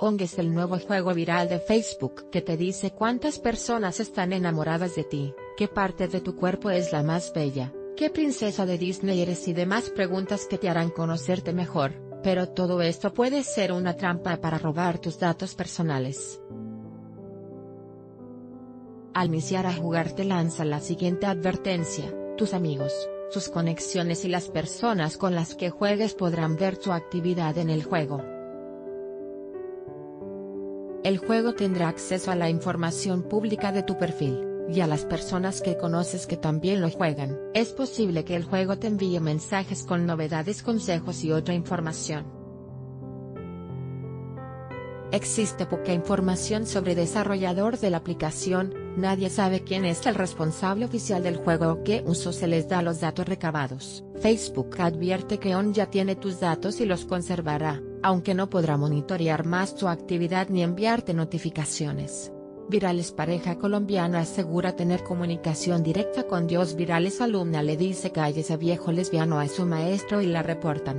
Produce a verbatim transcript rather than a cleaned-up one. O M G es el nuevo juego viral de Facebook que te dice cuántas personas están enamoradas de ti, qué parte de tu cuerpo es la más bella, qué princesa de Disney eres y demás preguntas que te harán conocerte mejor, pero todo esto puede ser una trampa para robar tus datos personales. Al iniciar a jugar te lanza la siguiente advertencia: tus amigos, sus conexiones y las personas con las que juegues podrán ver tu actividad en el juego. El juego tendrá acceso a la información pública de tu perfil, y a las personas que conoces que también lo juegan. Es posible que el juego te envíe mensajes con novedades, consejos y otra información. Existe poca información sobre el desarrollador de la aplicación, nadie sabe quién es el responsable oficial del juego o qué uso se les da a los datos recabados. Facebook advierte que O M G ya tiene tus datos y los conservará, aunque no podrá monitorear más tu actividad ni enviarte notificaciones. Virales: pareja colombiana asegura tener comunicación directa con Dios. Virales: alumna le dice cállese viejo lesbiano a su maestro y la reportan.